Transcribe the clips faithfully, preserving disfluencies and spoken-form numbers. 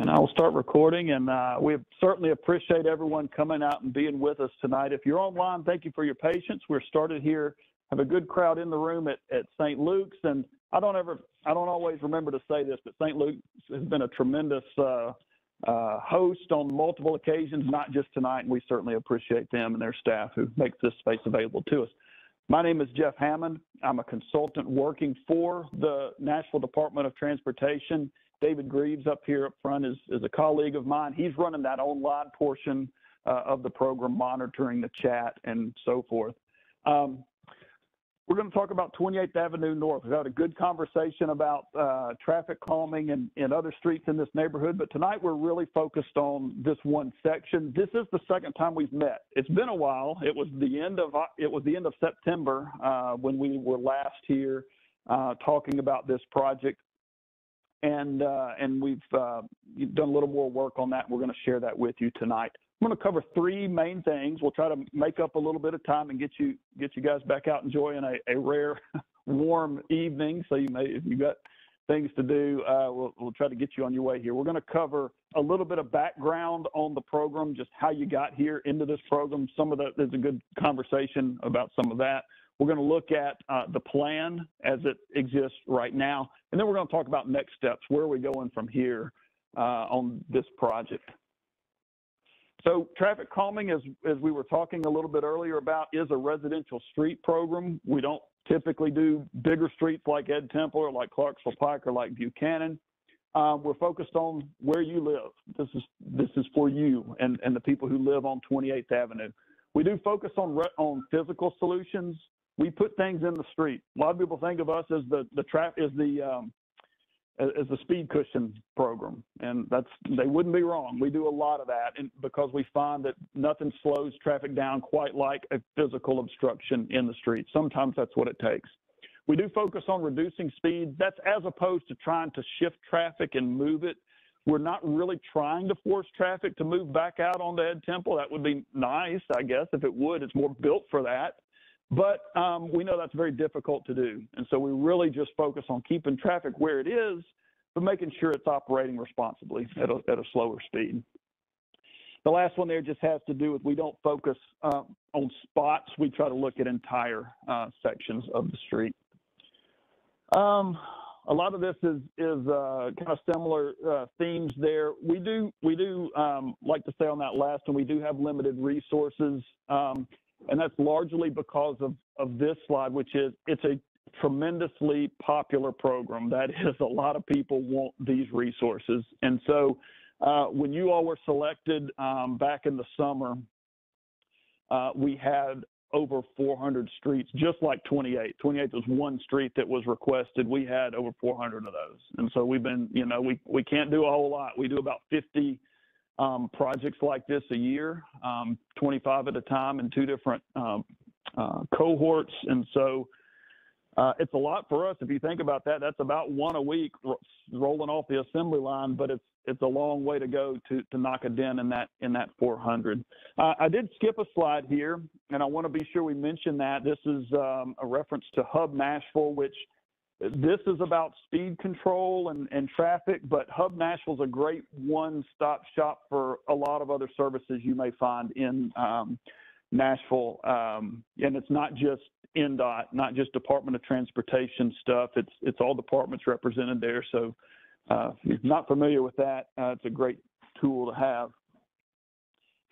And I will start recording, and uh, we certainly appreciate everyone coming out and being with us tonight. If you're online, thank you for your patience. We're started here, have a good crowd in the room at, at Saint Luke's, and I don't ever, I don't always remember to say this, but Saint Luke's has been a tremendous uh, uh, host on multiple occasions, not just tonight, and we certainly appreciate them and their staff who makes this space available to us. My name is Jeff Hammond. I'm a consultant working for the Nashville Department of Transportation. David Greaves up here up front is, is a colleague of mine. He's running that online portion uh, of the program, monitoring the chat and so forth. Um, we're gonna talk about twenty-eighth Avenue North. We've had a good conversation about uh, traffic calming and, and other streets in this neighborhood, but tonight we're really focused on this one section. This is the second time we've met. It's been a while. It was the end of, it was the end of September uh, when we were last here uh, talking about this project. And, uh, and we've uh, done a little more work on that. We're going to share that with you tonight. I'm going to cover three main things. We'll try to make up a little bit of time and get you get you guys back out enjoying a, a rare warm evening. So you may, if you've got things to do, uh, we'll, we'll try to get you on your way here. We're going to cover a little bit of background on the program, just how you got here into this program. Some of the, there's a good conversation about some of that. We're going to look at uh, the plan as it exists right now, and then we're going to talk about next steps. Where are we going from here uh, on this project? So traffic calming, as, as we were talking a little bit earlier about, is a residential street program. We don't typically do bigger streets like Ed Temple or like Clarksville Pike or like Buchanan. Uh, we're focused on where you live. This is, this is for you and, and the people who live on twenty-eighth Avenue. We do focus on, on physical solutions. We put things in the street. A lot of people think of us as the the trap is the um, as the speed cushion program, and that's they wouldn't be wrong. We do a lot of that, and because we find that nothing slows traffic down quite like a physical obstruction in the street. Sometimes that's what it takes. We do focus on reducing speed. That's as opposed to trying to shift traffic and move it. We're not really trying to force traffic to move back out onto Ed Temple. That would be nice, I guess, if it would. It's more built for that. But um, we know that's very difficult to do. And so we really just focus on keeping traffic where it is, but making sure it's operating responsibly at a, at a slower speed. The last one there just has to do with we don't focus uh, on spots. We try to look at entire uh, sections of the street. Um, a lot of this is, is uh, kind of similar uh, themes there. We do, we do um, like to say on that last one, we do have limited resources. Um, And that's largely because of, of this slide, which is it's a tremendously popular program. That is, a lot of people want these resources. And so uh, when you all were selected um, back in the summer, uh, we had over four hundred streets, just like twenty-eight. twenty-eight was one street that was requested. We had over four hundred of those. And so we've been, you know, we, we can't do a whole lot. We do about fifty Um, projects like this a year, um, twenty-five at a time in two different um, uh, cohorts. And so uh, it's a lot for us. If you think about that, that's about one a week rolling off the assembly line, but it's it's a long way to go to, to knock a dent in that, in that four hundred. Uh, I did skip a slide here, and I want to be sure we mention that. This is um, a reference to Hub Nashville, which this is about speed control and, and traffic, but Hub Nashville is a great one-stop shop for a lot of other services you may find in um, Nashville. Um, and it's not just N DOT, not just Department of Transportation stuff. It's, it's all departments represented there. So uh, if you're not familiar with that, uh, it's a great tool to have.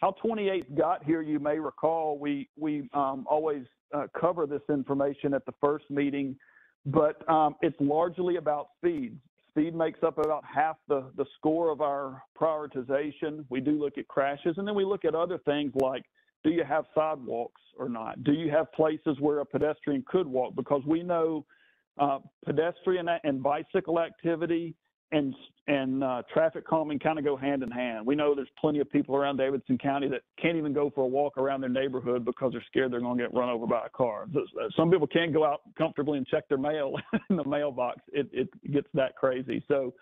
How twenty-eighth got here, you may recall, we, we um, always uh, cover this information at the first meeting. But um, it's largely about speed. Speed makes up about half the, the score of our prioritization. We do look at crashes, and then we look at other things like, do you have sidewalks or not? Do you have places where a pedestrian could walk? Because we know uh, pedestrian and bicycle activity and, and uh, traffic calming kind of go hand in hand. We know there's plenty of people around Davidson County that can't even go for a walk around their neighborhood because they're scared they're going to get run over by a car. Some people can't go out comfortably and check their mail in the mailbox. It, it gets that crazy. So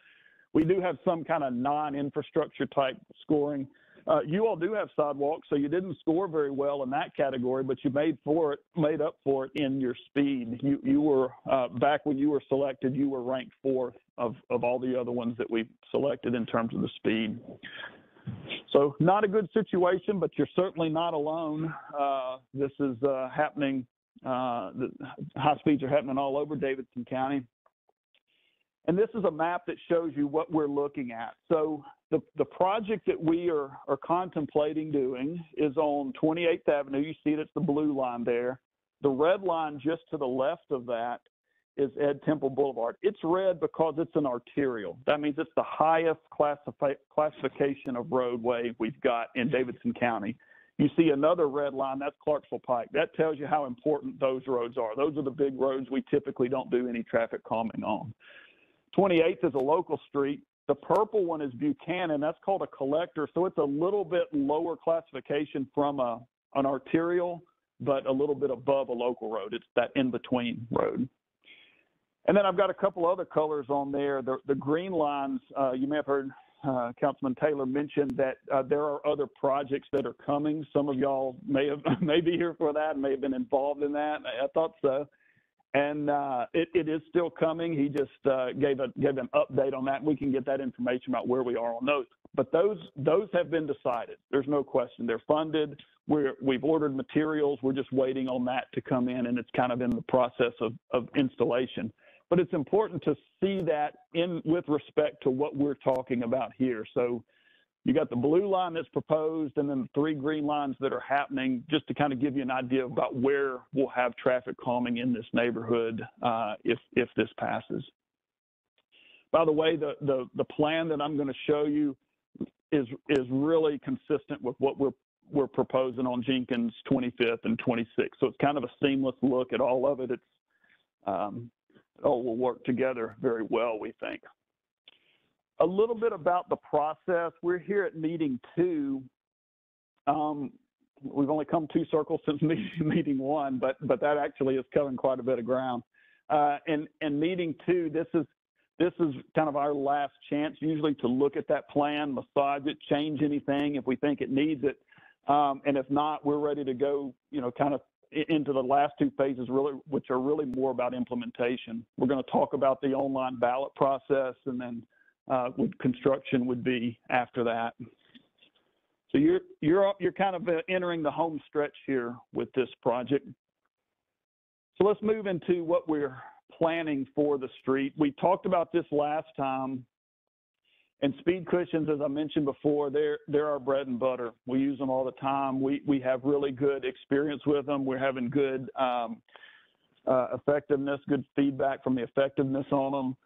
we do have some kind of non-infrastructure type scoring. Uh, you all do have sidewalks, so you didn't score very well in that category, but you made for it, made up for it in your speed. You you were uh, back when you were selected, you were ranked fourth of of all the other ones that we selected in terms of the speed. So not a good situation, but you're certainly not alone. Uh, this is uh, happening. Uh, the high speeds are happening all over Davidson County. And this is a map that shows you what we're looking at. So the, the project that we are, are contemplating doing is on twenty-eighth Avenue. You see it, it's the blue line there. The red line just to the left of that is Ed Temple Boulevard. It's red because it's an arterial. That means it's the highest classifi- classification of roadway we've got in Davidson County. You see another red line, that's Clarksville Pike. That tells you how important those roads are. Those are the big roads we typically don't do any traffic calming on. twenty-eighth is a local street. The purple one is Buchanan. That's called a collector. So it's a little bit lower classification from a, an arterial, but a little bit above a local road. It's that in-between road. And then I've got a couple other colors on there. The, the green lines, uh, you may have heard uh, Councilman Taylor mention that uh, there are other projects that are coming. Some of y'all may have may be here for that and may have been involved in that. I thought so. And uh, it, it is still coming. He just uh, gave a gave an update on that. We can get that information about where we are on those. But those those have been decided. There's no question. They're funded. We're, we've ordered materials. We're just waiting on that to come in, and it's kind of in the process of, of installation. But it's important to see that in with respect to what we're talking about here. So you got the blue line that's proposed and then the three green lines that are happening, just to kind of give you an idea about where we'll have traffic calming in this neighborhood uh, if, if this passes. By the way, the, the, the plan that I'm going to show you is, is really consistent with what we're, we're proposing on Jenkins twenty-fifth and twenty-sixth. So it's kind of a seamless look at all of it. It's, um, it all will work together very well, we think. A little bit about the process. We're here at meeting two. Um, we've only come two circles since meeting one, but but that actually is covering quite a bit of ground. Uh, and and meeting two, this is this is kind of our last chance usually to look at that plan, massage it, change anything if we think it needs it, um, and if not, we're ready to go. You know, kind of into the last two phases, really, which are really more about implementation. We're going to talk about the online ballot process, and then. Uh, would construction would be after that. So you're you're you're kind of entering the home stretch here with this project. So let's move into what we're planning for the street. We talked about this last time, and speed cushions, as I mentioned before, they're they're our bread and butter. We use them all the time. We we have really good experience with them. We're having good um, uh, effectiveness, good feedback from the effectiveness on them.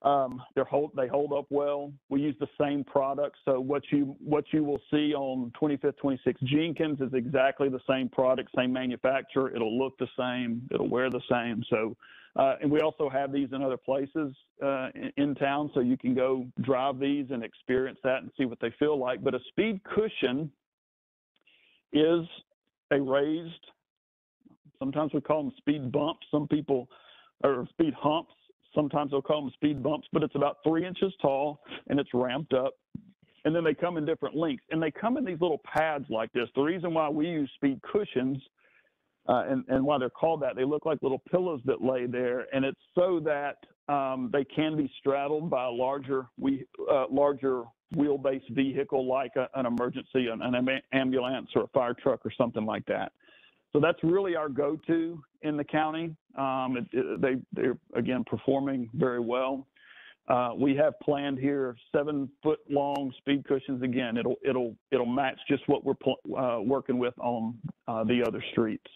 Um, they're hold, they hold up well. We use the same product. So what you what you will see on twenty-fifth, twenty-sixth Jenkins is exactly the same product, same manufacturer. It'll look the same. It'll wear the same. So, uh, and we also have these in other places uh, in, in town. So you can go drive these and experience that and see what they feel like. But a speed cushion is a raised, sometimes we call them speed bumps. Some people, or speed humps. Sometimes they'll call them speed bumps, but it's about three inches tall and it's ramped up. And then they come in different lengths and they come in these little pads like this. The reason why we use speed cushions uh, and, and why they're called that, they look like little pillows that lay there. And it's so that um, they can be straddled by a larger, we, uh, larger wheelbase vehicle like a, an emergency, an, an ambulance or a fire truck or something like that. So that's really our go-to in the county. Um, it, it, they, they're, again, performing very well. Uh, we have planned here seven-foot-long speed cushions. Again, it'll, it'll, it'll match just what we're uh, working with on uh, the other streets.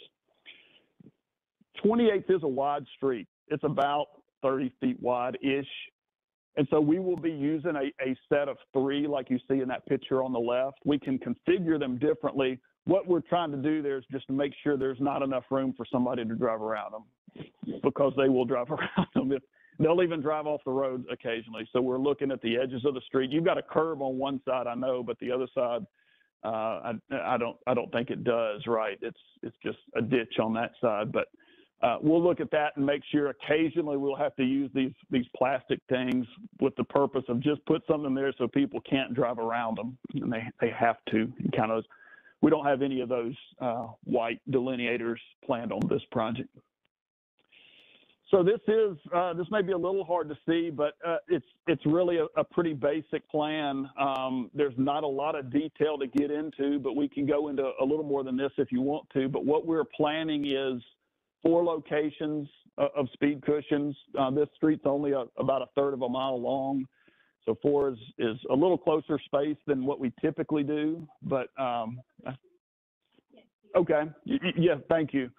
twenty-eighth is a wide street. It's about thirty feet wide-ish. And so we will be using a, a set of three, like you see in that picture on the left. We can configure them differently. What we're trying to do there is just to make sure there's not enough room for somebody to drive around them, because they will drive around them. If, they'll even drive off the roads occasionally. So we're looking at the edges of the street. You've got a curb on one side, I know, but the other side, uh, I, I don't, I don't think it does. Right? It's, it's just a ditch on that side. But Uh, we'll look at that and make sure. Occasionally we'll have to use these these plastic things with the purpose of just put something there so people can't drive around them, and they, they have to. And kind of, we don't have any of those uh, white delineators planned on this project. So this is uh, this may be a little hard to see, but uh, it's it's really a, a pretty basic plan. Um, there's not a lot of detail to get into, but we can go into a little more than this if you want to. But what we're planning is four locations of speed cushions. Uh, this street's only a, about a third of a mile long, so four is, is a little closer space than what we typically do. But um, okay, yeah, thank you.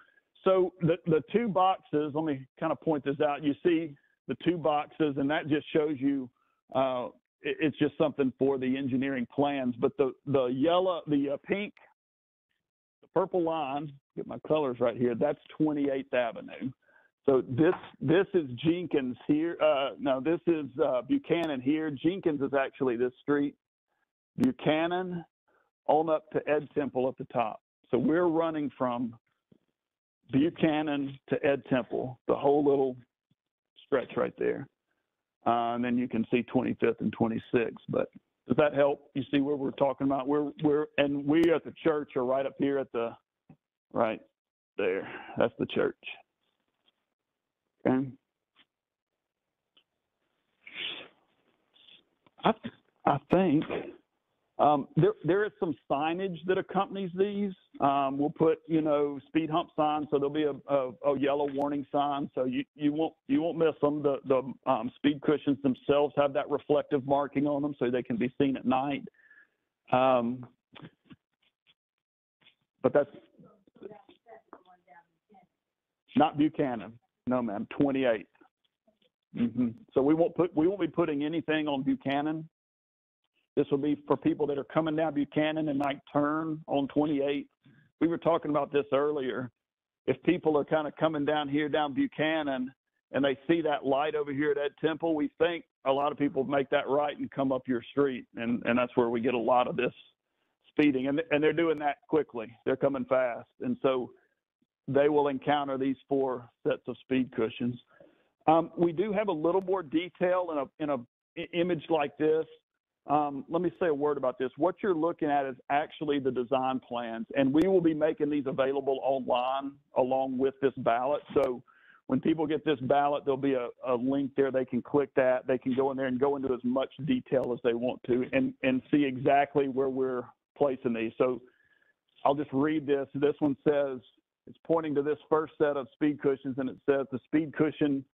So the, the two boxes, let me kind of point this out. You see the two boxes, and that just shows you, uh, it, it's just something for the engineering plans. But the, the yellow, the uh, pink, the purple line, get my colors right here, that's twenty-eighth Avenue. So this, this is Jenkins here. Uh, no, this is uh, Buchanan here. Jenkins is actually this street. Buchanan on up to Ed Temple at the top. So we're running from Buchanan to Ed Temple, the whole little stretch right there. Uh, and then you can see twenty-fifth and twenty-sixth, but does that help? You see where we're talking about? We're, we're, and we at the church are right up here at the, right there. That's the church. Okay. I, I think Um, there, there is some signage that accompanies these. Um, we'll put, you know, speed hump signs, so there'll be a, a, a yellow warning sign, so you, you won't you won't miss them. The, the um, speed cushions themselves have that reflective marking on them, so they can be seen at night. Um, but that's not Buchanan, no, ma'am. twenty-eight. Mm-hmm. So we won't put we won't be putting anything on Buchanan. This will be for people that are coming down Buchanan and might turn on twenty-eighth. We were talking about this earlier. If people are kind of coming down here, down Buchanan, and they see that light over here at Ed Temple, we think a lot of people make that right and come up your street. And, and that's where we get a lot of this speeding. And, and they're doing that quickly. They're coming fast. And so they will encounter these four sets of speed cushions. Um, we do have a little more detail in a in a image like this. Um, let me say a word about this. What you're looking at is actually the design plans, and we will be making these available online along with this ballot. So when people get this ballot, there'll be a, a link there. They can click that. They can go in there and go into as much detail as they want to and, and see exactly where we're placing these. So I'll just read this. This one says, it's pointing to this first set of speed cushions, and it says the speed cushion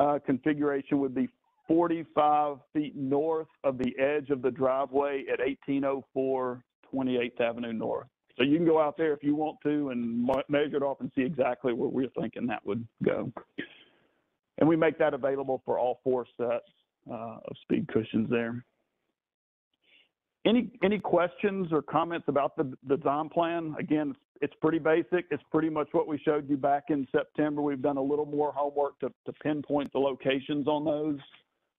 uh, configuration would be forty-five feet north of the edge of the driveway at eighteen oh four twenty-eighth Avenue North. So you can go out there if you want to and measure it off and see exactly where we're thinking that would go. And we make that available for all four sets uh, of speed cushions there. Any any questions or comments about the, the design plan? Again, it's pretty basic. It's pretty much what we showed you back in September. We've done a little more homework to, to pinpoint the locations on those.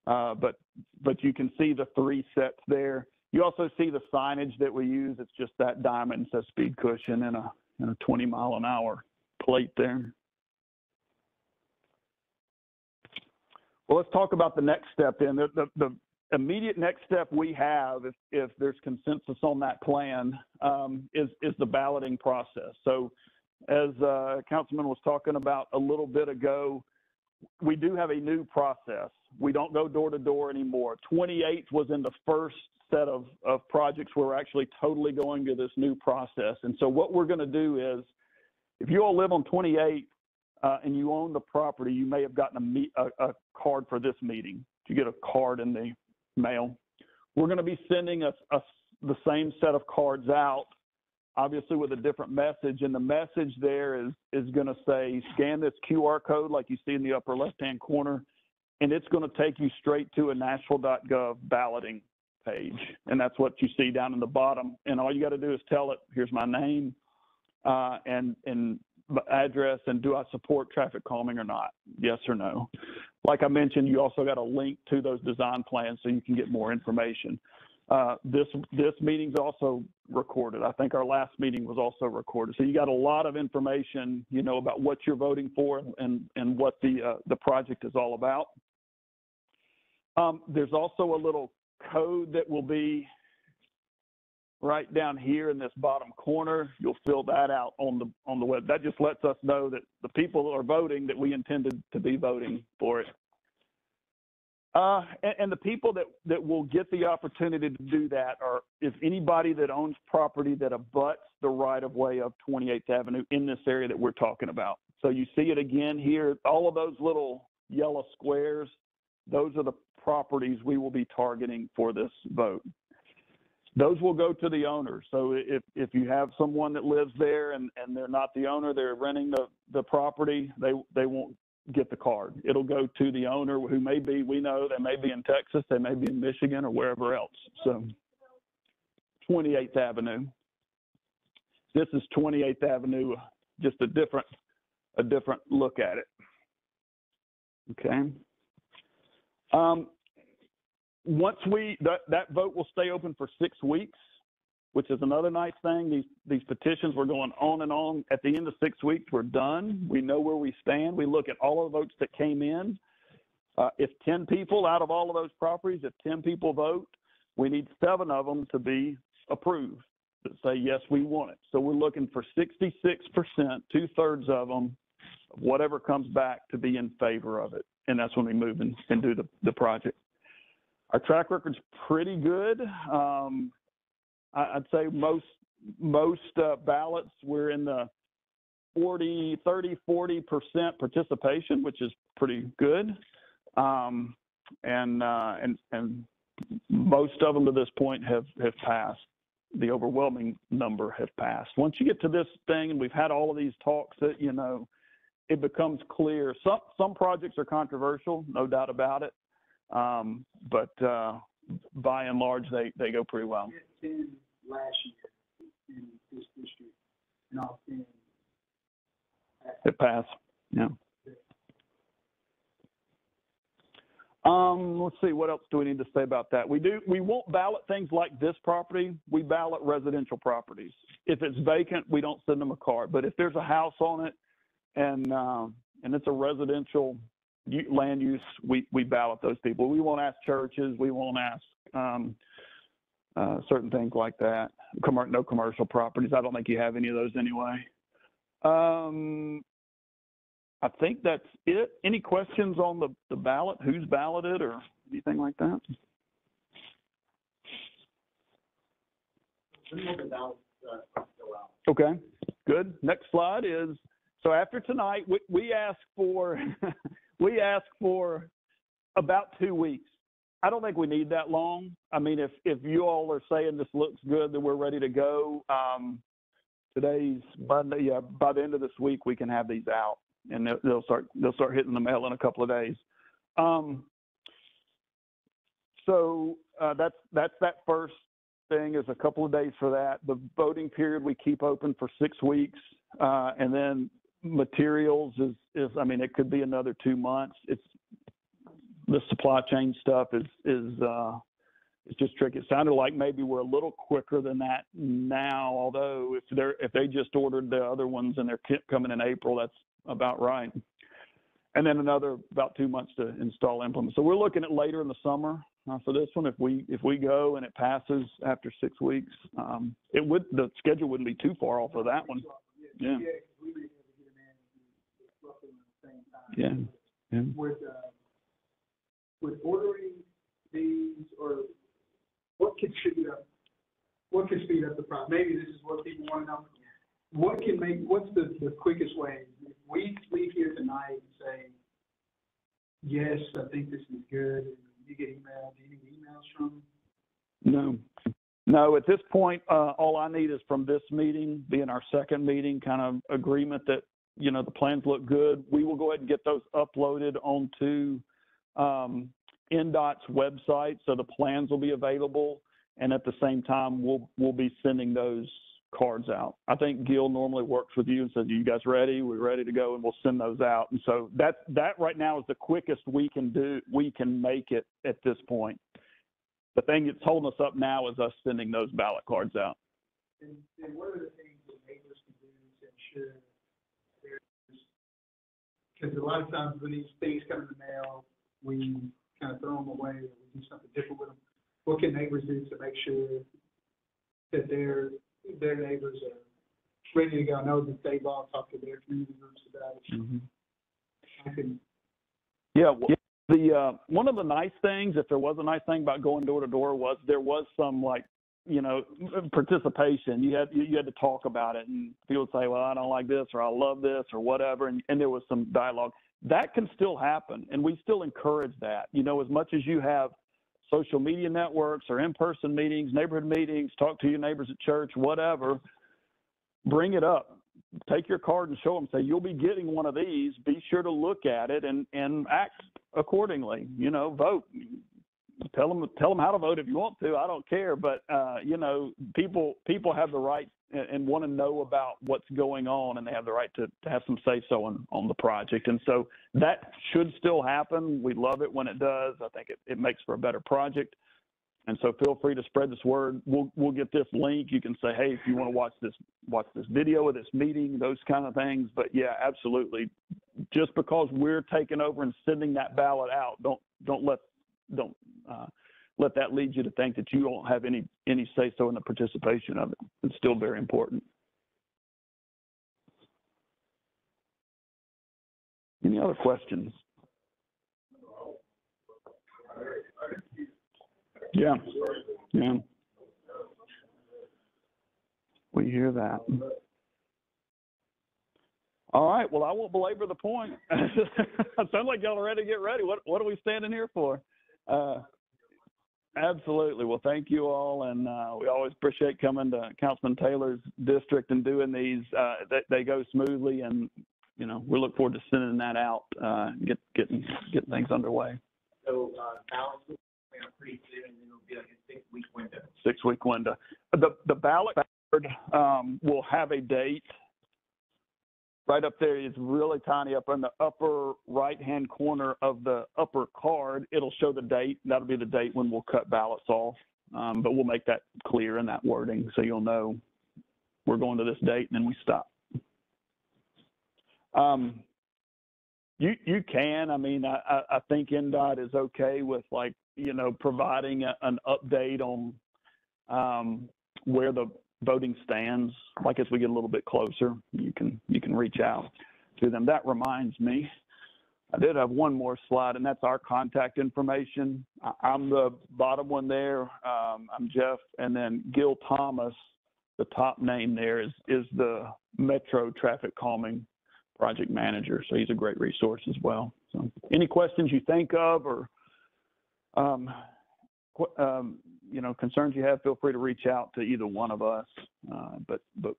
Uh, but but you can see the three sets there. You also see the signage that we use. It's just that diamond, says speed cushion, and a, and a twenty mile an hour plate there. Well, let's talk about the next step then. The, the, the immediate next step we have, if, if there's consensus on that plan, um, is, is the balloting process. So as uh, Councilman was talking about a little bit ago, we do have a new process. We don't go door to door anymore. twenty-eighth was in the first set of, of projects where we're actually totally going to this new process. And so what we're going to do is, if you all live on twenty-eighth uh, and you own the property, you may have gotten a, meet, a, a card for this meeting. You get a card in the mail. We're going to be sending a, a, the same set of cards out, obviously with a different message, and the message there is is going to say, scan this Q R code like you see in the upper left-hand corner, and it's going to take you straight to a nashville dot gov balloting page, and that's what you see down in the bottom. And all you got to do is tell it, here's my name uh, and, and address, and do I support traffic calming or not, yes or no. Like I mentioned, you also got a link to those design plans so you can get more information. Uh, this this meeting's also recorded. I think our last meeting was also recorded. So you got a lot of information, you know, about what you're voting for and and what the uh, the project is all about. Um, there's also a little code that will be right down here in this bottom corner. You'll fill that out on the on the web. That just lets us know that the people are voting that we intended to be voting for it. Uh, and, and the people that, that will get the opportunity to do that are if anybody that owns property that abuts the right-of-way of twenty-eighth Avenue in this area that we're talking about. So you see it again here, all of those little yellow squares, those are the properties we will be targeting for this vote. Those will go to the owner. So if, if you have someone that lives there and, and they're not the owner, they're renting the, the property, they, they won't get the card. It'll go to the owner who may be, we know they may be in Texas, they may be in Michigan or wherever else. So twenty-eighth Avenue. This is twenty-eighth Avenue, just a different, a different look at it. Okay. Um, once we, that, that vote will stay open for six weeks, which is another nice thing. These these petitions were going on and on. At the end of six weeks, we're done. We know where we stand. We look at all of the votes that came in. Uh, if ten people out of all of those properties, if ten people vote, we need seven of them to be approved, that say, yes, we want it. So we're looking for sixty-six percent, two thirds of them, whatever comes back to be in favor of it. And that's when we move and, and do the, the project. Our track record's pretty good. Um, I'd say most most uh, ballots were in the forty, thirty, forty percent participation, which is pretty good. Um, and, uh, and, and most of them to this point have, have passed. The overwhelming number have passed. Once you get to this thing, and we've had all of these talks that, you know, it becomes clear. Some, some projects are controversial, no doubt about it. Um, but uh, by and large, they, they go pretty well. ten last year in this district, and all ten it passed. Yeah. Um, let's see, what else do we need to say about that? We do. We won't ballot things like this property. We ballot residential properties. If it's vacant, we don't send them a card. But if there's a house on it, and um, and it's a residential land use, we we ballot those people. We won't ask churches. We won't ask. Um, Uh, certain things like that. Com- no commercial properties. I don't think you have any of those anyway. Um, I think that's it. Any questions on the, the ballot, who's balloted or anything like that? Okay, good. Next slide is, so after tonight, we, we ask for, we ask for about two weeks. I don't think we need that long. I mean, if, if you all are saying this looks good, then we're ready to go. Um, today's Monday. Yeah, by the end of this week, we can have these out, and they'll, they'll start they'll start hitting the mail in a couple of days. Um, so uh, that's that's that first thing is a couple of days for that. The voting period we keep open for six weeks, uh, and then materials is is I mean, it could be another two months. It's the supply chain stuff is, is uh, it's just tricky. It sounded like maybe we're a little quicker than that now, although if they're, if they just ordered the other ones and they're coming in April, that's about right. And then another about two months to install implements. So we're looking at later in the summer uh, for this one. If we, if we go and it passes after six weeks, um, it would, the schedule wouldn't be too far off of that one. Yeah. Yeah. Yeah. With ordering these, or what can speed up, what can speed up the process? Maybe this is what people want to know. What can make, what's the, the quickest way? If we leave here tonight and say, yes, I think this is good, and you get emailed, do you get emails from them? No. No, at this point, uh, all I need is from this meeting, being our second meeting, kind of agreement that, you know, the plans look good. We will go ahead and get those uploaded onto um N D O T's website, so the plans will be available, and at the same time we'll we'll be sending those cards out. I think Gil normally works with you and says, are you guys ready? We're ready to go, and we'll send those out. And so that that right now is the quickest we can do we can make it at this point. The thing that's holding us up now is us sending those ballot cards out. And, and what are the things that neighbors can do to ensure there's, because a lot of times when these things come in the mail, we kind of throw them away or we do something different with them. What can neighbors do to make sure that their their neighbors are ready to go? I know that they've all talked to their community groups about it. Mm-hmm. I can, yeah. Well, the uh, one of the nice things, if there was a nice thing about going door to door, was there was some like you know participation. You had you had to talk about it, and people would say, "Well, I don't like this," or "I love this," or whatever, and, and there was some dialogue. That can still happen, and we still encourage that. You know, as much as you have social media networks or in-person meetings, neighborhood meetings, talk to your neighbors at church, whatever, bring it up. Take your card and show them, say, you'll be getting one of these. Be sure to look at it and, and act accordingly. You know, vote. Tell them, tell them how to vote if you want to. I don't care. But, uh, you know, people people have the right and, and want to know about what's going on, and they have the right to, to have some say-so on, on the project. And so that should still happen. We love it when it does. I think it, it makes for a better project. And so feel free to spread this word. We'll we'll get this link. You can say, hey, if you want to watch this watch this video of this meeting, those kind of things. But yeah, absolutely. Just because we're taking over and sending that ballot out, don't don't let don't uh, let that lead you to think that you don't have any any say so in the participation of it. It's still very important. Any other questions? Yeah, yeah. We hear that. All right. Well, I won't belabor the point. It sounds like y'all are ready to get ready. What What are we standing here for? Uh, absolutely. Well, thank you all, and uh, we always appreciate coming to Councilman Taylor's district and doing these. Uh, they, they go smoothly, and you know we look forward to sending that out. Uh, get getting getting things underway. So, uh, pretty soon, and it'll be like a six-week window. Six-week window. The the ballot um, will have a date. Right up there, it's really tiny up in the upper right-hand corner of the upper card. It'll show the date. That'll be the date when we'll cut ballots off. Um, but we'll make that clear in that wording, so you'll know we're going to this date, and then we stop. Um, you you can. I mean, I I think N D O T is okay with like. you know, providing a, an update on um, where the voting stands. Like as we get a little bit closer, you can you can reach out to them. That reminds me, I did have one more slide, and that's our contact information. I, I'm the bottom one there. Um, I'm Jeff, and then Gil Thomas, the top name there, is is the Metro Traffic Calming Project Manager. So he's a great resource as well. So any questions you think of, or Um, um, you know, concerns you have, feel free to reach out to either one of us. Uh, but but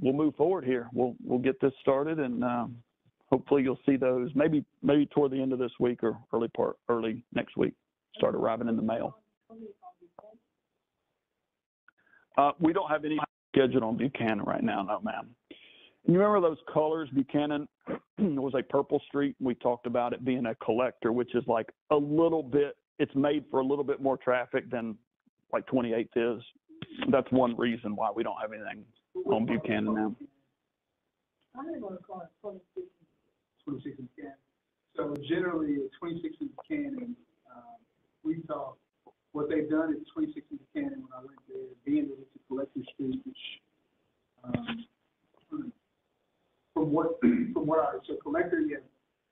we'll move forward here. We'll we'll get this started, and um, hopefully you'll see those maybe maybe toward the end of this week or early part early next week start arriving in the mail. Uh, we don't have any scheduled on Buchanan right now, no, ma'am. You remember those colors? Buchanan was a purple street. We talked about it being a collector, which is like a little bit, it's made for a little bit more traffic than like twenty-eighth is. That's one reason why we don't have anything on Buchanan now. I'm going to call it twenty-six. twenty-six in Buchanan. So generally, twenty-six in Buchanan, um, we saw what they've done is twenty-six in Buchanan when I went there, being that it's a collector street, which, um, From what, from what I, so collector, yeah,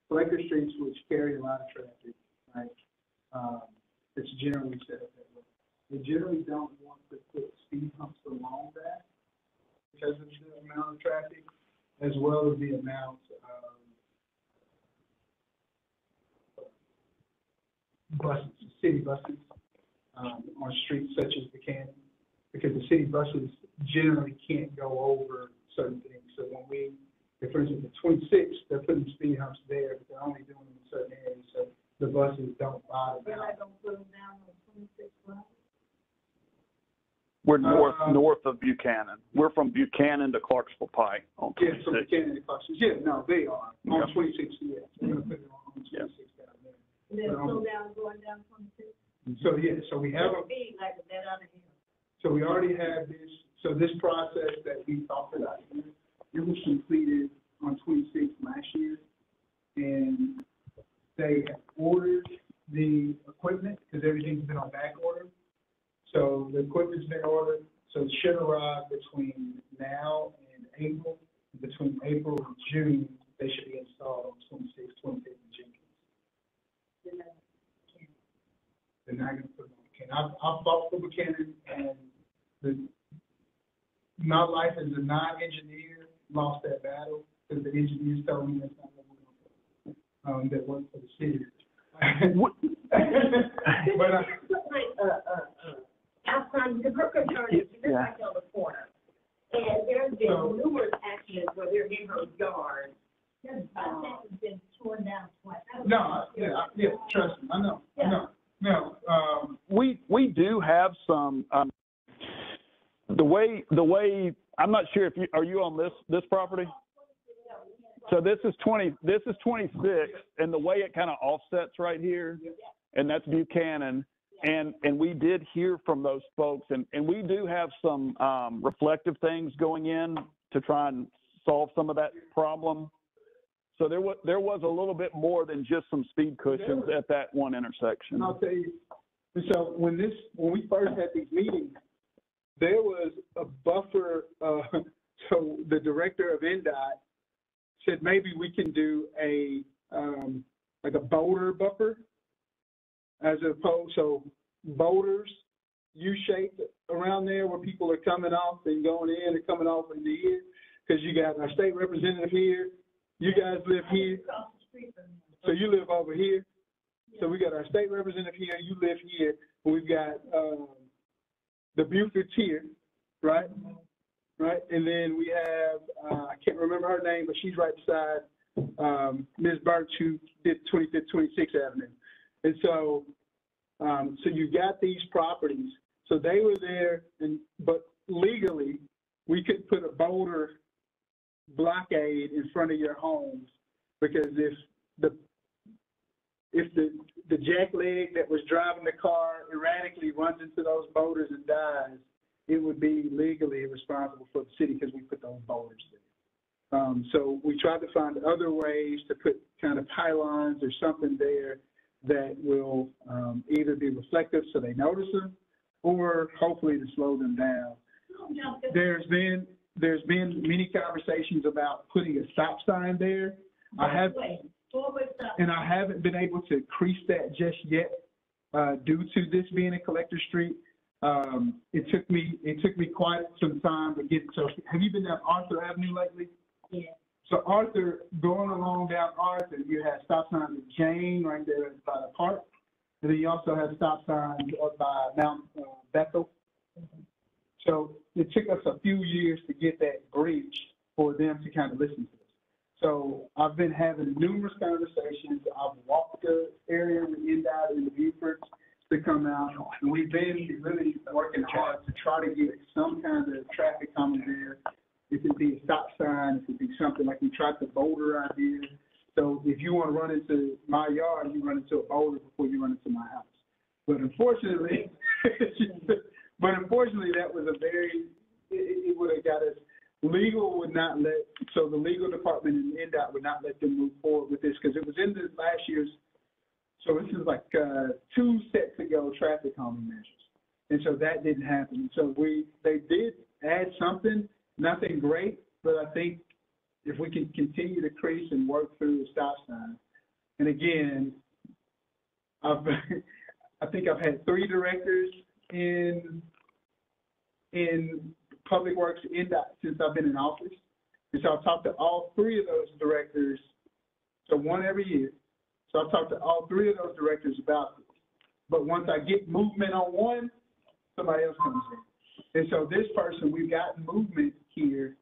collector streets, which carry a lot of traffic, right? Um, it's generally set up that way. They generally don't want to put speed humps along that because of the amount of traffic, as well as the amount of buses, city buses, um, on streets such as Buchanan, because the city buses generally can't go over certain things. So when we If, for instance, the twenty-six, they're putting speed humps there, but they're only doing them in certain areas, so the buses don't bother them. They're not going to put them down on twenty-six, right? We're north uh, north of Buchanan. We're from Buchanan to Clarksville Pike on twenty-six. Yeah, from Buchanan to Clarksville. Yeah, no, they are. On yeah. twenty-six, yes. They're mm-hmm. going to put them on twenty-six yeah. down there. And they'll slow down going down twenty-six? So, yeah, so we have a being like that out of here. So we already have this. So this process that we talked about here, it was completed on twenty-sixth last year, and they have ordered the equipment because everything's been on back order. So the equipment's been ordered. So it should arrive between now and April. Between April and June, they should be installed on twenty-sixth, twenty-fifth, and Jenkins. They're not going to put them on Buchanan. I've, I've fought for Buchanan, and the, my life as a non-engineer lost that battle because the engineers told me that's not what we're going to do. Um, that worked for the city. But I, uh, uh, uh, outside the Brooklyn Gardens, you look like on the corner. And there have been so, numerous accidents where they're in her yard. Because um, that has been torn down twice. No, yeah, yeah, trust me, I know, yeah. I know. No, um, we we do have some. Um, the way the way I'm not sure if you are you on this this property. So this is twenty. This is twenty-six, and the way it kind of offsets right here, and that's Buchanan. And and we did hear from those folks, and and we do have some um, reflective things going in to try and solve some of that problem. So there was there was a little bit more than just some speed cushions at that one intersection. I'll tell you. So when this when we first had these meetings, there was a buffer. Uh, so the director of N D O T said maybe we can do a um, like a boulder buffer, as opposed so boulders U-shaped around there where people are coming off and going in and coming off in the end, because you got our state representative here. You guys live here, so you live over here. So we got our state representative here, you live here. We've got um, the Bufords here, right? Right, and then we have, uh, I can't remember her name, but she's right beside um, Miz Birch, who did twenty-fifth, twenty-sixth Avenue. And so, um, so you got these properties. So they were there, and but legally, we could put a boulder blockade in front of your homes, because if the if the the jackleg that was driving the car erratically runs into those boulders and dies, it would be legally responsible for the city because we put those boulders there. Um, so we tried to find other ways to put kind of pylons or something there that will um, either be reflective so they notice them, or hopefully to slow them down. There's been there's been many conversations about putting a stop sign there. I have, and I haven't been able to increase that just yet uh, due to this being a collector street. Um, it took me it took me quite some time to get. So have you been down Arthur Avenue lately? Yeah. So Arthur, going along down Arthur, you have stop signs at Jane right there by the park, and then you also have stop signs up by Mount uh, Bethel. Mm-hmm. So it took us a few years to get that bridge for them to kind of listen to us. So I've been having numerous conversations. I've walked the area with N D O T and the Bufords to come out, and we've been really working hard to try to get some kind of traffic coming there. It could be a stop sign. It could be something like we tried the boulder idea. So if you want to run into my yard, you run into a boulder before you run into my house. But unfortunately, but unfortunately, that was a very, it, it would have got us, legal would not let, so the legal department and N D O T would not let them move forward with this because it was in the last year's, so this is like uh, two sets ago traffic calming measures. And so that didn't happen. So we, they did add something. Nothing great, but I think if we can continue to crease and work through the stop sign. And again, I've I think I've had three directors in in Public Works N D O T since I've been in office, and so I've talked to all three of those directors. So one every year. So I've talked to all three of those directors about this. But once I get movement on one, somebody else comes in. And so this person, we've got movement here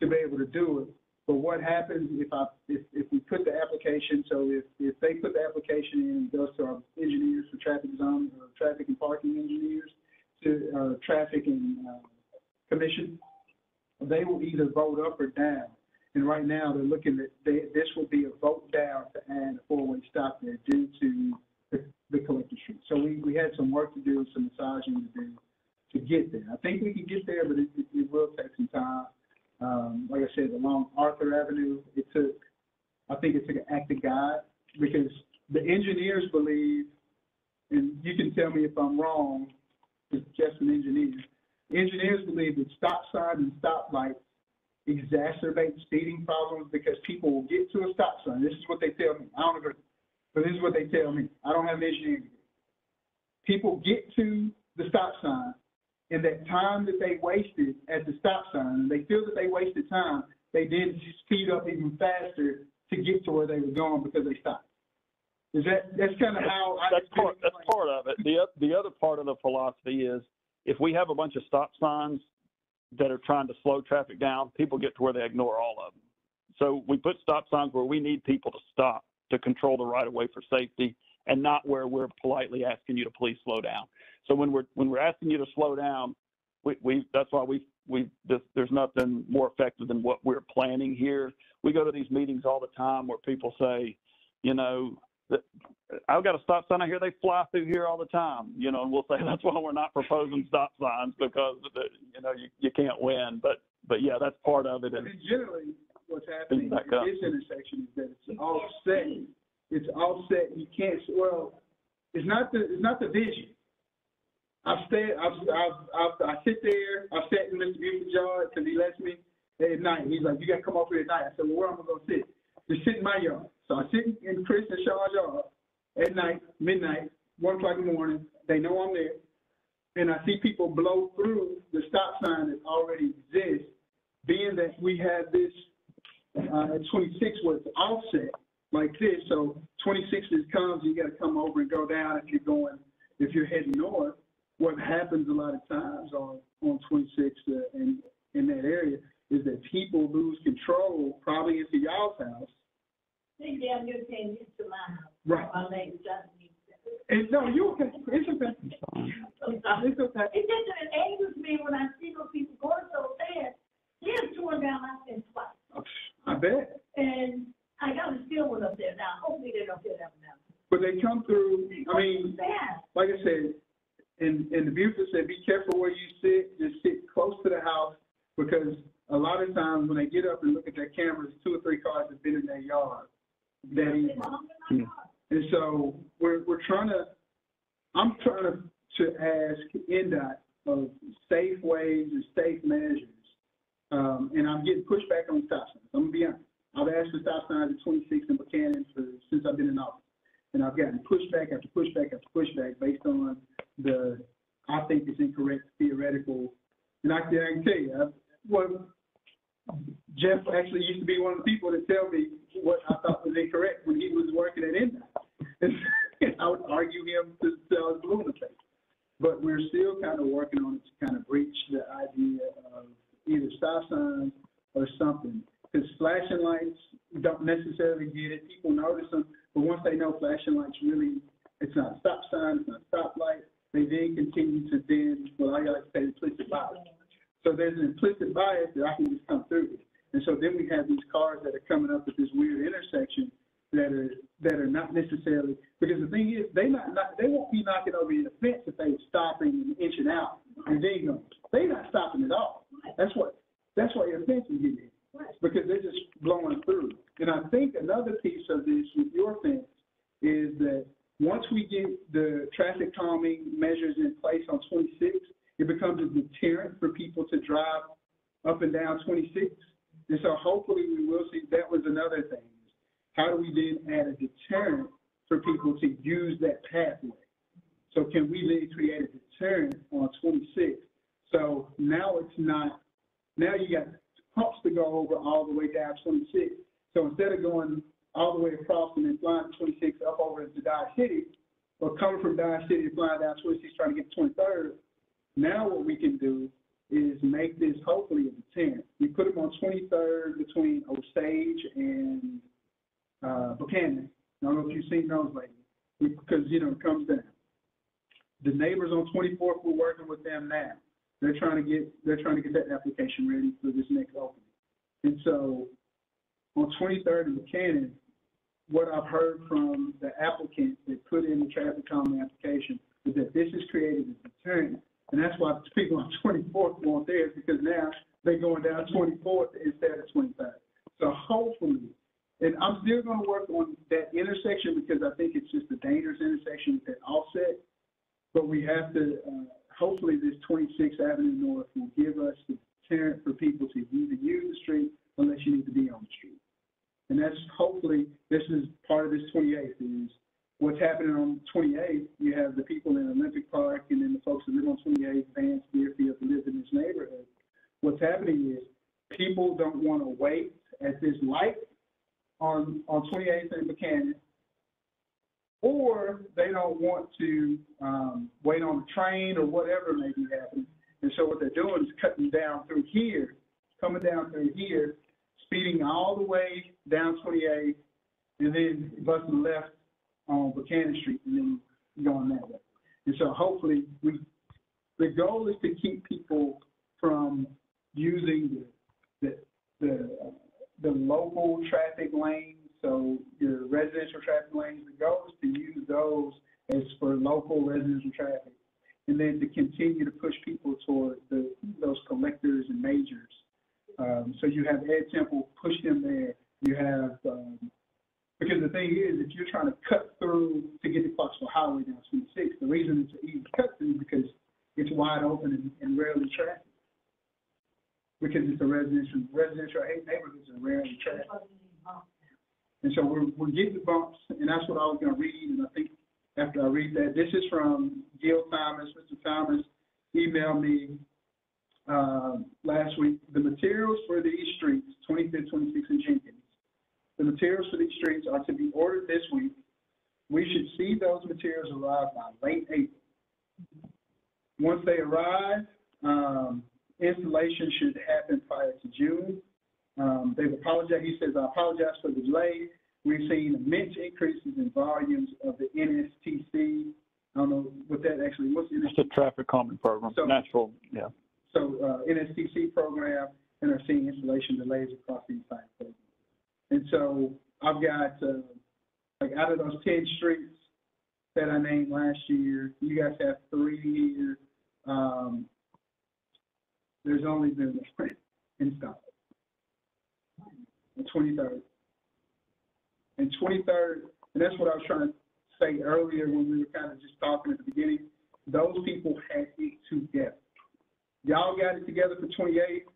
to be able to do it. But what happens if I if, if we put the application, so if, if they put the application in and goes to our engineers for traffic zones or traffic and parking engineers to uh, traffic and uh, commission, they will either vote up or down. And right now they're looking at they, this will be a vote down to add a four-way stop there due to the the collector street. So we, we had some work to do, some massaging to do to get there. I think we can get there, but it, it, it will take some time. Um, like I said, along Arthur Avenue, it took, I think it took an act of God, because the engineers believe, and you can tell me if I'm wrong, it's just an engineer. Engineers believe that stop signs and stop lights exacerbate speeding problems because people will get to a stop sign. This is what they tell me. I don't agree, but this is what they tell me. I don't have an engineering degree. People get to the stop sign, and that time that they wasted at the stop sign, and they feel that they wasted time, they then speed up even faster to get to where they were going because they stopped. Is that, that's kind of how I that's part that's part of it. The the other part of the philosophy is, if we have a bunch of stop signs that are trying to slow traffic down, people get to where they ignore all of them. So we put stop signs where we need people to stop to control the right of way for safety, and not where we're politely asking you to please slow down. So when we're when we're asking you to slow down, we, we that's why we we this, there's nothing more effective than what we're planning here. We go to these meetings all the time where people say, you know, I've got a stop sign out here. They fly through here all the time, you know, and we'll say that's why we're not proposing stop signs, because, the, you know, you, you can't win. But, but yeah, that's part of it. And generally what's happening at this intersection is that it's offset. It's offset. You can't, well, it's not the, it's not the vision. I've stayed, I've, I've, I've, I sit there, I've sat in Mister Buford's yard because he lets me at night. He's like, you got to come over here at night. I said, well, where am I going to sit? Just sit in my yard. So I sit in Chris and Shaw's yard at night, midnight, one o'clock in the morning. They know I'm there. And I see people blow through the stop sign that already exists, being that we have this uh, at twenty-six where it's offset like this. So twenty-six is comes, you got to come over and go down if you're going, if you're heading north. What happens a lot of times on, on twenty-six uh, and in that area is that people lose control, probably into y'all's house. Think down here came into my house. Right. My name doesn't mean that. No, you okay. It's okay. It's okay. It just it angers me when I see those people going so fast. They're torn down my fence twice. I bet. And I got a steel one up there now. Hopefully they don't get up now. But they come through, I mean, like I said, and, and the Buford said, be careful where you sit. Just sit close to the house, because a lot of times when they get up and look at their cameras, two or three cars have been in their yard. That evening. And so we're we're trying to, I'm trying to, to ask N D O T of safe ways and safe measures, um, and I'm getting pushback on stop signs. I'm gonna be honest. I've asked for stop signs at twenty-six and Buchanan for since I've been in office, and I've gotten pushback after pushback after pushback based on the I think it's incorrect theoretical. And I can, I can tell you, I, well, Jeff actually used to be one of the people that tell me what I thought was incorrect when he was working at N D O T. And I would argue him until I was blue in the face. But we're still kind of working on it to kind of breach the idea of either stop signs or something. Because flashing lights don't necessarily get it. People notice them, but once they know flashing lights really, it's not a stop sign, it's not a stop light, they then continue to then, well, I like to say implicit bias. So there's an implicit bias that I can just come through with. And so then we have these cars that are coming up at this weird intersection that are that are not necessarily, because the thing is they not, not they won't be knocking over your fence if they were stopping and inching out. And then you go, they're not stopping at all. That's what that's why your fence is getting in, because they're just blowing through. And I think another piece of this with your fence is that once we get the traffic calming measures in place on twenty-six, it becomes a deterrent for people to drive up and down twenty-six. And so hopefully we will see, that was another thing. How do we then add a deterrent for people to use that pathway? So can we then create a deterrent on twenty-six? So now it's not, now you got pumps to go over all the way down twenty-six. So instead of going all the way across and then flying twenty-six up over to Dodge City, or coming from Dodge City and flying down twenty-six trying to get to twenty-third, now what we can do is make this hopefully a deterrent. We put them on twenty-third between Osage and uh, Buchanan. I don't know if you've seen those lately, because, you know, it comes down. The neighbors on twenty-fourth, we're working with them now. They're trying to get they're trying to get that application ready for this next opening. And so on twenty-third and Buchanan, what I've heard from the applicants that put included in the traffic calming application is that this is created as a deterrent. And that's why people on twenty-fourth want theirs, because now they're going down twenty-fourth instead of twenty-five. So hopefully, and I'm still going to work on that intersection because I think it's just a dangerous intersection at offset. But we have to, uh, hopefully this twenty-sixth Avenue North will give us the deterrent for people to either use the street unless you need to be on the street. And that's hopefully, this is part of this twenty-eighth is what's happening on twenty-eighth. You have the people in Olympic Park and then the folks that live on twenty-eighth, Vance, Deerfield, who live in this neighborhood. What's happening is people don't want to wait at this light on, on twenty-eighth and Buchanan, or they don't want to um, wait on the train or whatever may be happening. And so what they're doing is cutting down through here, coming down through here, speeding all the way down twenty-eighth, and then busting left on Buchanan Street and then going that way. And so hopefully we, the goal is to keep people from using the, the, the, the local traffic lanes, so your residential traffic lanes, the goal is to use those as for local residential traffic, and then to continue to push people toward the, those collectors and majors. Um, so you have Ed Temple push them there. You have, um, because the thing is, if you're trying to cut through to get the Clarksville Highway down twenty-six, the reason it's an easy cut through is because it's wide open and, and rarely traffic. Because it's a residential, residential neighborhoods are rarely traffic. And so we're, we're getting bumps, and that's what I was going to read. And I think after I read that, this is from Gil Thomas. Mister Thomas emailed me uh, last week. The materials for these streets, twenty-fifth, twenty-sixth, and Jenkins, the materials for these streets are to be ordered this week. We should see those materials arrive by late April. Once they arrive, um, installation should happen prior to June. Um, they've apologized. He says, I apologize for the delay. We've seen immense increases in volumes of the N S T C. I don't know what that actually was. It's a traffic calming program. So, Nashville, yeah. So uh, N S T C program, and are seeing installation delays across the entire state. And so I've got uh, like out of those ten streets that I named last year, you guys have three here. Um, there's only been one installed. And twenty-third. And twenty-third, and that's what I was trying to say earlier when we were kind of just talking at the beginning, those people had it together. Y'all got it together for twenty-eighth.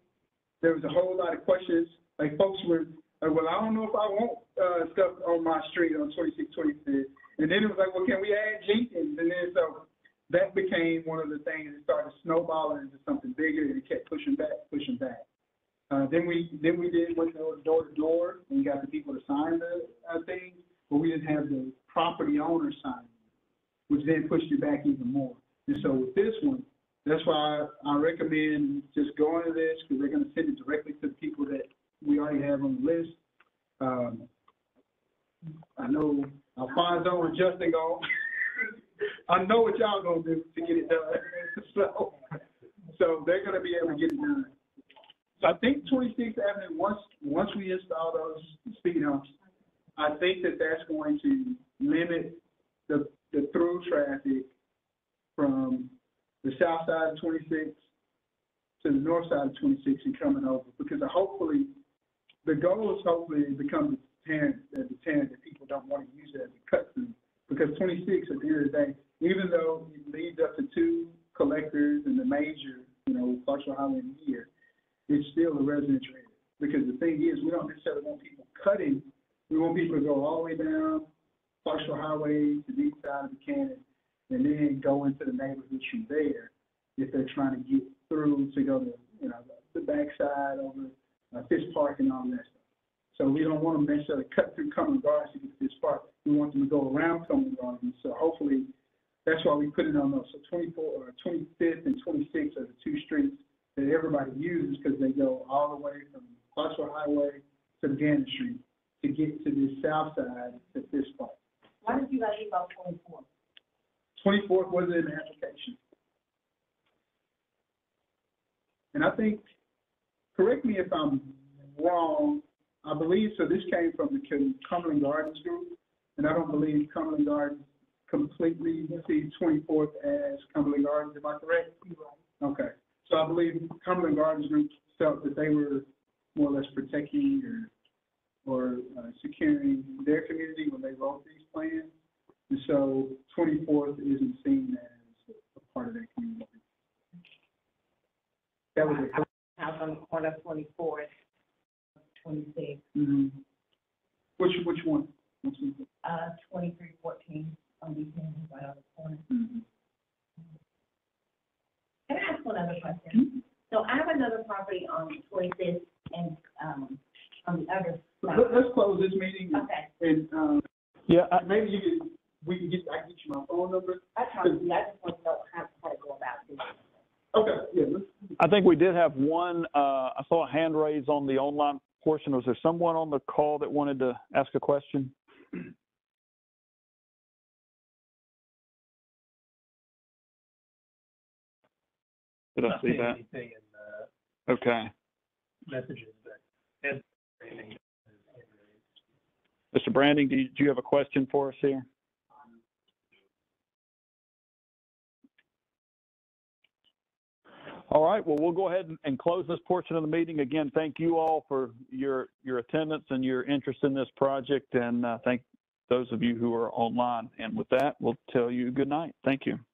There was a whole lot of questions. Like folks were, like, well, I don't know if I want uh, stuff on my street on twenty-sixth, twenty-fifth. And then it was like, well, can we add Jenkins? And then so that became one of the things that started snowballing into something bigger, and it kept pushing back, pushing back. Uh, then we then we did went door to door and got the people to sign the uh, thing, but we didn't have the property owner sign, which then pushed it back even more. And so with this one, that's why I, I recommend just going to this, because they're going to send it directly to the people that we already have on the list. Um, I know Alfonso and Justin go. I know what y'all gonna do to get it done. so so they're gonna be able to get it done. So I think twenty-sixth Avenue, once once we install those speed humps, I think that that's going to limit the, the through traffic from the south side of twenty-six to the north side of twenty-six and coming over. Because hopefully, the goal is hopefully it becomes a deterrent, a deterrent that people don't want to use it as a cut through. Because twenty-six at the end of the day, even though it leads up to two collectors and the major, you know, Clarksville Highway here, it's still a residential area. Because the thing is, we don't necessarily want people cutting. We want people to go all the way down Clarksville Highway to the east side of Buchanan and then go into the neighborhoods from there if they're trying to get through to go to, you know, the backside over uh, Fish Park and all that stuff. So we don't want them to necessarily cut through Cumberland Gardens to get to Fish Park. We want them to go around Cumberland Gardens. So hopefully that's why we put it on those. So twenty-fourth, or twenty-fifth and twenty-sixth are the two streets that everybody uses because they go all the way from Clarksville Highway to Buchanan Street to get to the south side to this part. Why did you guys leave out twenty-fourth? twenty-fourth wasn't in the application. And I think, correct me if I'm wrong, I believe, so this came from the Cumberland Gardens group, and I don't believe Cumberland Gardens completely see twenty-fourth as Cumberland Gardens. Am I correct? Okay. So I believe Cumberland Gardens felt that they were more or less protecting or or uh, securing their community when they wrote these plans. And so twenty-fourth isn't seen as a part of that community. That was it. On the twenty-fourth, twenty-six. Mm-hmm. Which which one? Which one? Uh, twenty-three fourteen on the right on the corner. Mm-hmm. Can I ask one other question? Mm-hmm. So I have another property on twenty-fifth and um, on the other side. Let, let's close this meeting. Okay. And um, yeah, I, maybe you can, we can get I can get you my phone number. I talked to you. I just want to know how, how to go about this. Okay. Yeah. I think we did have one. Uh, I saw a hand raise on the online portion. Was there someone on the call that wanted to ask a question? Did I see that? In the okay. Messages, but Mister Branding, do you, do you have a question for us here? All right, well, we'll go ahead and close this portion of the meeting. Again, thank you all for your your attendance and your interest in this project, and uh, thank those of you who are online. And with that, we'll tell you good night. Thank you.